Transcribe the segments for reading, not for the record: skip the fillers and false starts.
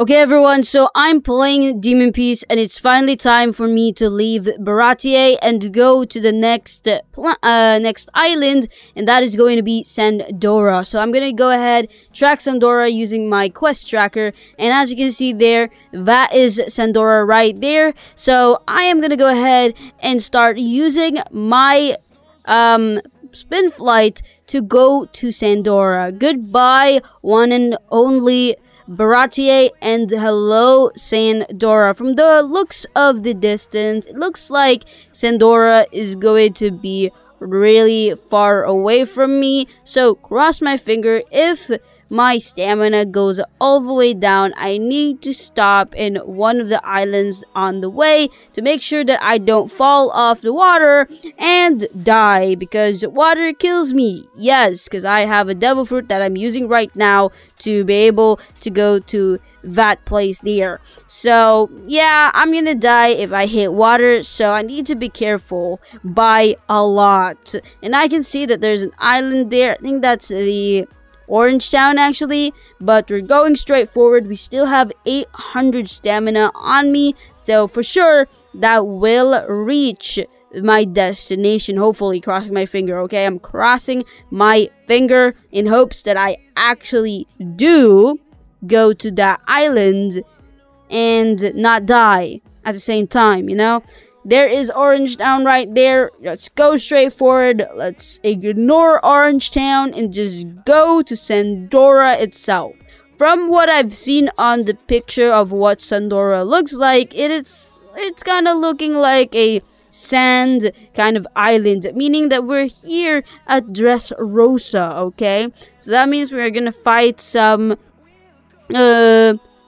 Okay, everyone, so I'm playing Demon Peace, and it's finally time for me to leave Baratie and go to the next island, and that is going to be Sandora. So I'm going to go ahead, track Sandora using my quest tracker, and as you can see there, that is Sandora right there. So I am going to go ahead and start using my spin flight to go to Sandora. Goodbye, one and only Baratie, and hello Sandora. From the looks of the distance, it looks like Sandora is going to be really far away from me, so cross my finger. If my stamina goes all the way down, I need to stop in one of the islands on the way to make sure that I don't fall off the water and die, because water kills me. Yes, because I have a devil fruit that I'm using right now to be able to go to that place there. So yeah, I'm gonna die if I hit water, so I need to be careful by a lot. And I can see that there's an island there. I think that's the Orange Town actually, but we're going straight forward. We still have 800 stamina on me, so for sure that will reach my destination, hopefully. Crossing my finger. Okay, I'm crossing my finger in hopes that I actually do go to that island and not die at the same time, you know. There is Orange Town right there. Let's go straight forward. Let's ignore Orange Town and just go to Sandora itself. From what I've seen on the picture of what Sandora looks like, it's kind of looking like a sand kind of island, meaning that we're here at Dress Rosa, okay? So that means we're gonna fight some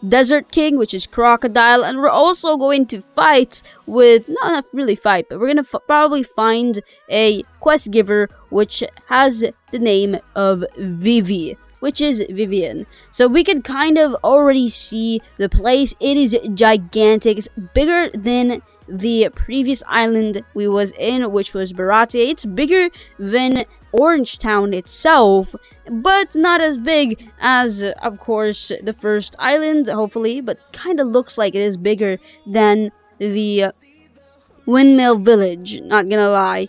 Desert King, which is crocodile, and we're also going to fight with, not really fight, but we're gonna probably find a quest giver which has the name of Vivi, which is Vivian. So we can kind of already see the place. It is gigantic. It's bigger than the previous island we was in, which was Baratie. It's bigger than Orange Town itself, but not as big as, of course, the first island, hopefully, but kind of looks like it is bigger than the Windmill Village, not gonna lie.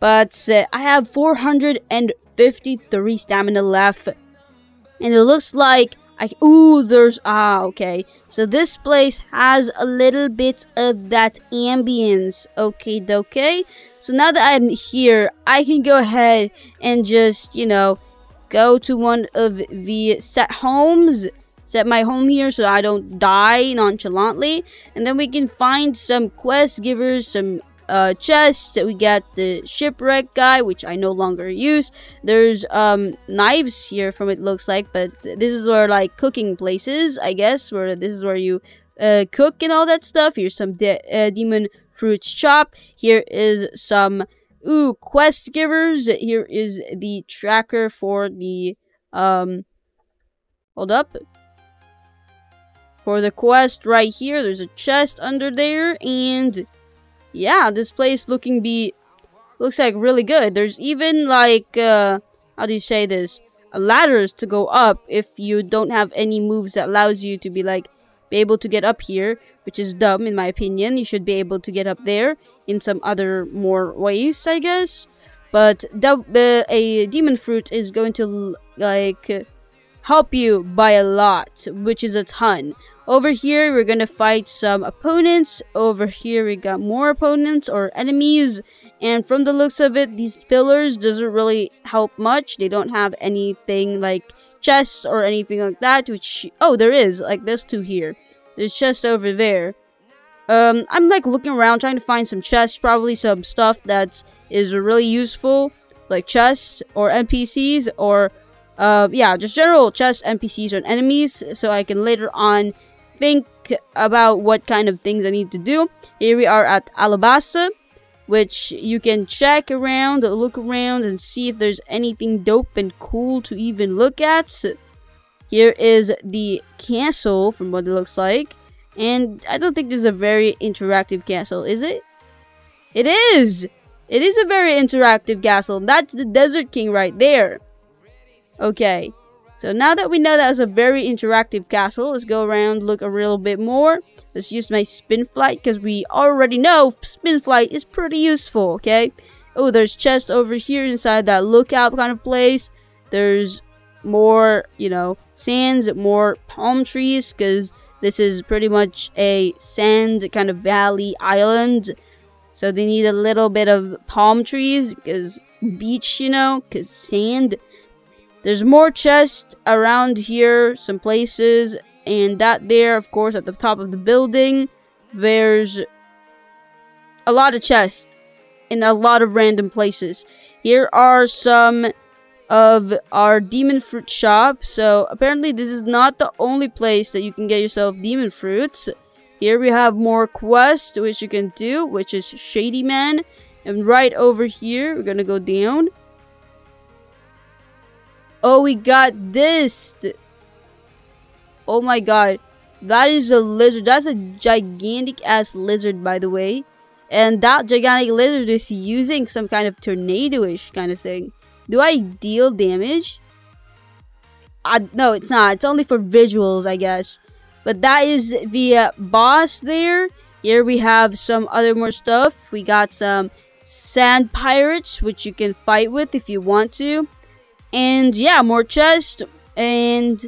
But I have 453 stamina left, and it looks like okay, so this place has a little bit of that ambience. Okay, so now that I'm here, I can go ahead and just, you know, go to one of the set homes, set my home here so I don't die nonchalantly, and then we can find some quest givers, some chests. So we got the shipwreck guy, which I no longer use. There's knives here from it looks like, but this is where like cooking places, I guess, where this is where you cook and all that stuff. Here's some demon fruits chop. Here is some quest givers. Here is the tracker for the hold up, for the quest right here. There's a chest under there, and yeah, this place looks like really good. There's even like how do you say this, ladders to go up if you don't have any moves that allows you to be able to get up here, which is dumb in my opinion. You should be able to get up there in some other more ways, I guess. But a demon fruit is going to like help you by a lot, which is a ton. Over here, we're gonna fight some opponents. Over here, we got more opponents or enemies. And from the looks of it, these pillars doesn't really help much. They don't have anything like chests or anything like that, which, oh, there is. Like, there's two here. There's chests over there. I'm like looking around, trying to find some chests, probably some stuff that is really useful, like chests or NPCs or, yeah, just general chests, NPCs, or enemies, so I can later on think about what kind of things I need to do. Here we are at Alabasta, which you can check around, look around, and see if there's anything dope and cool to even look at. Here is the castle from what it looks like, and I don't think there's a very interactive castle, is it? It is! It is a very interactive castle. That's the Desert King right there. Okay, So now that we know that was a very interactive castle, let's go around, look a little bit more. Let's use my spin flight because we already know spin flight is pretty useful, okay? Oh, there's chests over here inside that lookout kind of place. There's more, you know, sands, more palm trees because this is pretty much a sand kind of valley island. So they need a little bit of palm trees because beach, you know, because sand. There's more chests around here, some places, and that there, of course, at the top of the building. There's a lot of chests in a lot of random places. Here are some of our demon fruit shop. So apparently this is not the only place that you can get yourself demon fruits. Here we have more quests, which you can do, which is Shady Man. And right over here, we're gonna go down. Oh, we got this. Oh my god. That is a lizard. That's a gigantic ass lizard, by the way. And that gigantic lizard is using some kind of tornado-ish kind of thing. Do I deal damage? No, it's not. It's only for visuals, I guess. But that is the boss there. Here we have some other more stuff. We got some sand pirates, which you can fight with if you want to. And yeah, more chests, and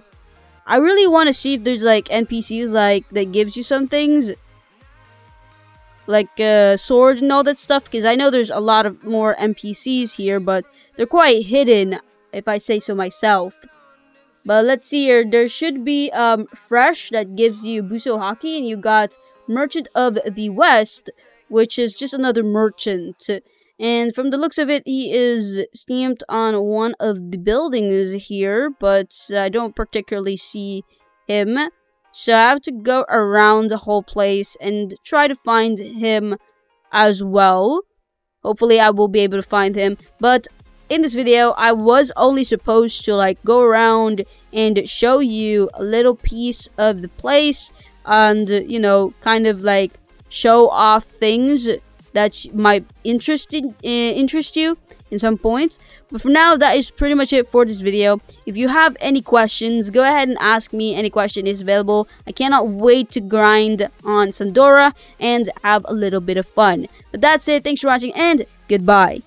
I really want to see if there's like NPCs like that gives you some things like sword and all that stuff, because I know there's a lot of more NPCs here, but they're quite hidden if I say so myself. But let's see here, there should be fresh that gives you Buso Haki, and you got Merchant of the West, which is just another merchant. And from the looks of it, he is stamped on one of the buildings here, but I don't particularly see him. So I have to go around the whole place and try to find him as well. Hopefully I will be able to find him. But in this video, I was only supposed to like go around and show you a little piece of the place and, you know, kind of like show off things that might interest you in some points. But for now, that is pretty much it for this video. If you have any questions, go ahead and ask me. Any question is available. I cannot wait to grind on Sandora and have a little bit of fun. But that's it. Thanks for watching and goodbye.